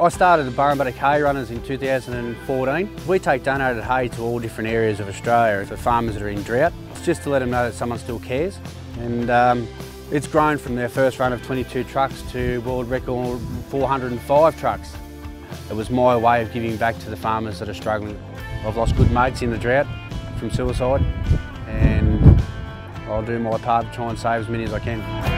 I started the Burrumbuttock Hay Runners in 2014. We take donated hay to all different areas of Australia for farmers that are in drought. It's just to let them know that someone still cares. And it's grown from their first run of 22 trucks to world record 405 trucks. It was my way of giving back to the farmers that are struggling. I've lost good mates in the drought from suicide, and I'll do my part to try and save as many as I can.